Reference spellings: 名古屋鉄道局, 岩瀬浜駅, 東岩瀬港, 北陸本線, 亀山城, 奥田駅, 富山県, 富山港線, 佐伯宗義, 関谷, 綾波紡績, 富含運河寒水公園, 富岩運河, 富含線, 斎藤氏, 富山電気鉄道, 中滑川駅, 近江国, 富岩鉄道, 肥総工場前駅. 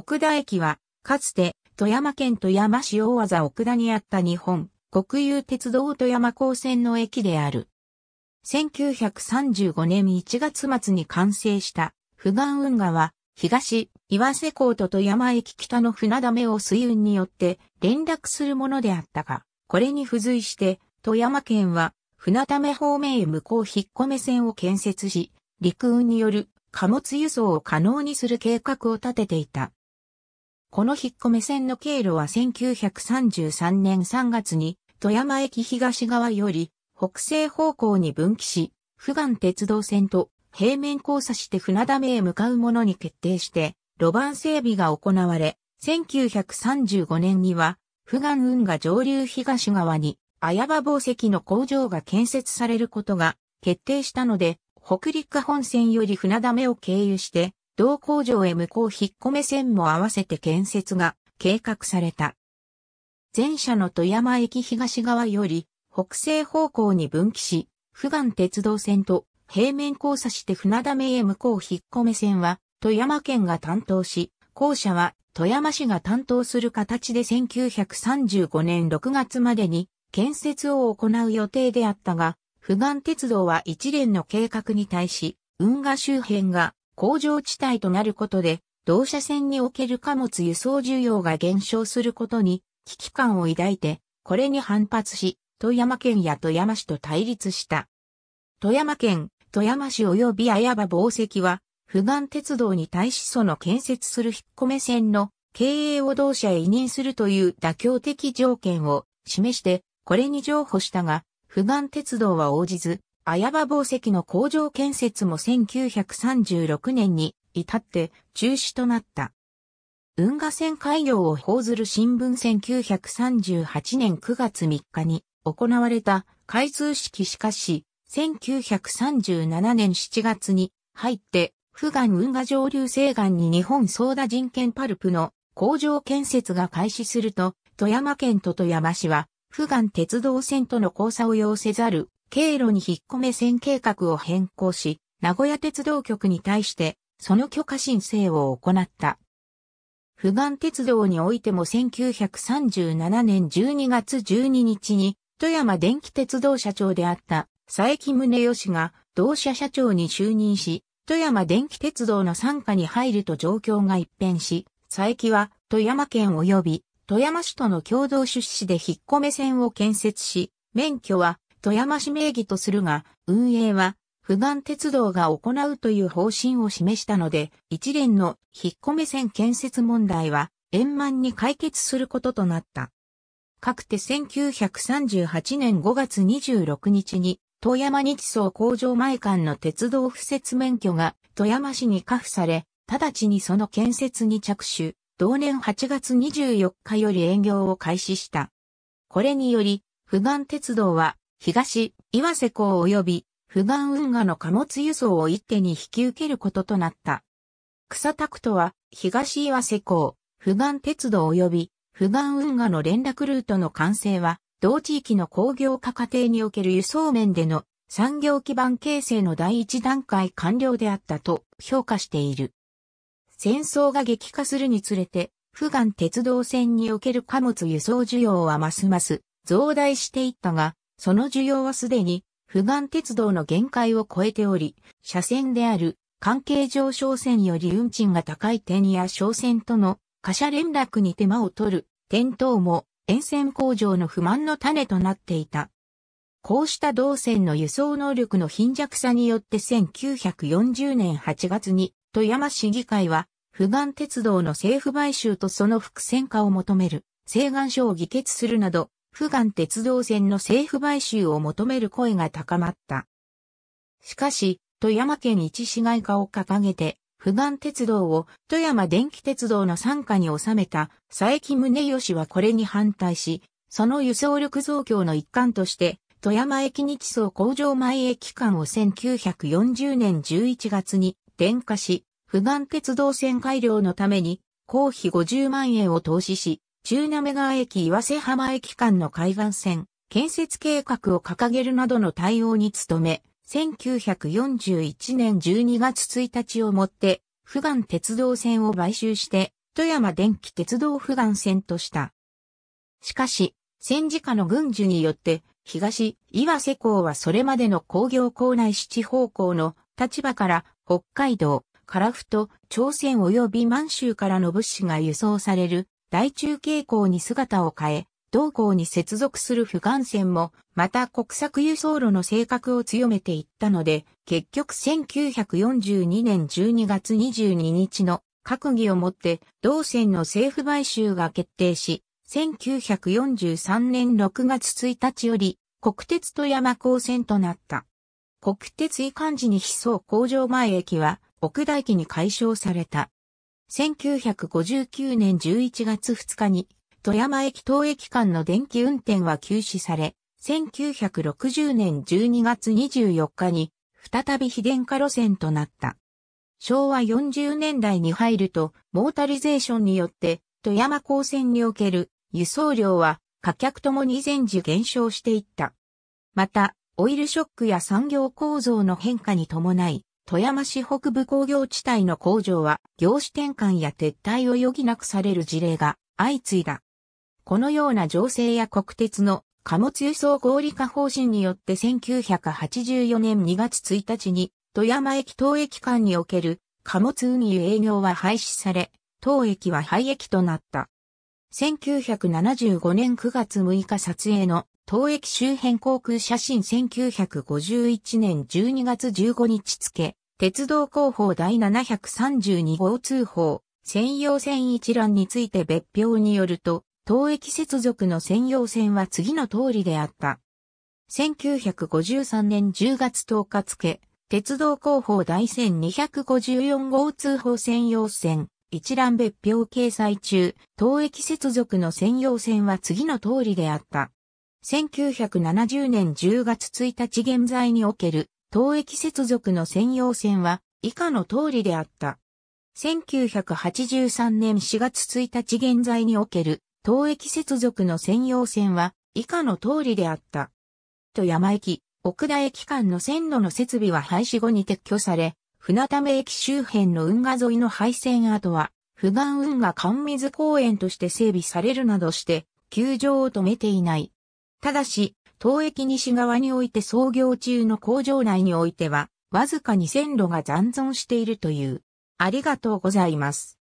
奥田駅は、かつて、富山県富山市大字奥田にあった日本国有鉄道富山港線の駅である。1935年1月末に完成した、富岩運河は、東、岩瀬港と富山駅北の船溜を水運によって連絡するものであったが、これに付随して、富山県は、船溜方面へ向こう引っ込め線を建設し、陸運による貨物輸送を可能にする計画を立てていた。この引っ込め線の経路は1933年3月に富山駅東側より北西方向に分岐し、富岩鉄道線と平面交差して船溜へ向かうものに決定して路盤整備が行われ、1935年には富岩運河上流東側に綾波紡績の工場が建設されることが決定したので、北陸本線より船溜を経由して、同工場へ向こう引っ込め線も合わせて建設が計画された。前者の富山駅東側より北西方向に分岐し、富岩鉄道線と平面交差して船溜へ向こう引っ込め線は富山県が担当し、後者は富山市が担当する形で1935年6月までに建設を行う予定であったが、富岩鉄道は一連の計画に対し、運河周辺が工場地帯となることで、同車線における貨物輸送需要が減少することに危機感を抱いて、これに反発し、富山県や富山市と対立した。富山県、富山市及び綾波紡績は、富岩鉄道に対しその建設する引っ込め線の経営を同社へ委任するという妥協的条件を示して、これに譲歩したが、富岩鉄道は応じず、綾波紡績の工場建設も1936年に至って中止となった。運河線開業を報ずる新聞1938年9月3日に行われた開通式しかし、1937年7月に入って、富岩運河上流西岸に日本ソーダ人権パルプの工場建設が開始すると、富山県と富山市は、富岩鉄道線との交差を要せざる経路に引っ込め線計画を変更し、名古屋鉄道局に対してその許可申請を行った。富岩鉄道においても1937年12月12日に富山電気鉄道社長であった佐伯宗義が同社社長に就任し、富山電気鉄道の傘下に入ると状況が一変し、佐伯は富山県及び富山市との共同出資で引っ込め線を建設し、免許は富山市名義とするが、運営は富岩鉄道が行うという方針を示したので、一連の引っ込め線建設問題は円満に解決することとなった。かくて1938年5月26日に、富山日総工場前間の鉄道敷設免許が富山市に下付され、直ちにその建設に着手。同年8月24日より営業を開始した。これにより、富岩鉄道は、東、岩瀬港及び、富岩運河の貨物輸送を一手に引き受けることとなった。草田区とは、東岩瀬港、富岩鉄道及び、富岩運河の連絡ルートの完成は、同地域の工業化過程における輸送面での産業基盤形成の第一段階完了であったと評価している。戦争が激化するにつれて、富岩鉄道線における貨物輸送需要はますます増大していったが、その需要はすでに富岩鉄道の限界を超えており、車線である関係上商船より運賃が高い点や商船との貨車連絡に手間を取る点等も沿線工場の不満の種となっていた。こうした同線の輸送能力の貧弱さによって1940年8月に、富山市議会は、富岩鉄道の政府買収とその複線化を求める、請願書を議決するなど、富岩鉄道線の政府買収を求める声が高まった。しかし、富山県一市街化を掲げて、富岩鉄道を富山電気鉄道の傘下に収めた佐伯宗義はこれに反対し、その輸送力増強の一環として、富山駅日総工場前駅間を1940年11月に、電化し、富岩鉄道線改良のために、公費50万円を投資し、中滑川駅岩瀬浜駅間の海岸線、建設計画を掲げるなどの対応に努め、1941年12月1日をもって、富岩鉄道線を買収して、富山電気鉄道富含線とした。しかし、戦時下の軍需によって、東岩瀬港はそれまでの工業港内七方港の立場から北海道、樺太、朝鮮及び満州からの物資が輸送される大中継港に姿を変え、同港に接続する富含線も、また国策輸送路の性格を強めていったので、結局1942年12月22日の閣議をもって、同線の政府買収が決定し、1943年6月1日より、国鉄富山港線となった。国鉄移管時に肥総工場前駅は、奥田駅に改称された。1959年11月2日に、富山駅当駅間の電気運転は休止され、1960年12月24日に再び非電化路線となった。昭和40年代に入るとモータリゼーションによって富山港線における輸送量は貨客ともに全時減少していった。また、オイルショックや産業構造の変化に伴い、富山市北部工業地帯の工場は業種転換や撤退を余儀なくされる事例が相次いだ。このような情勢や国鉄の貨物輸送合理化方針によって1984年2月1日に富山駅当駅間における貨物運輸営業は廃止され、当駅は廃駅となった。1975年9月6日撮影の当駅周辺航空写真1951年12月15日付、鉄道広報第732号通報、専用線一覧について別表によると、当駅接続の専用線は次の通りであった。1953年10月10日付、鉄道広報第1254号通報専用線、一覧別表掲載中、当駅接続の専用線は次の通りであった。1970年10月1日現在における、当駅接続の専用線は以下の通りであった。1983年4月1日現在における、当駅接続の専用線は以下の通りであった。富山駅、奥田駅間の線路の設備は廃止後に撤去され、船溜駅周辺の運河沿いの廃線跡は、富含運河寒水公園として整備されるなどして、休場を止めていない。ただし、当駅西側において操業中の工場内においては、わずかに線路が残存しているという。ありがとうございます。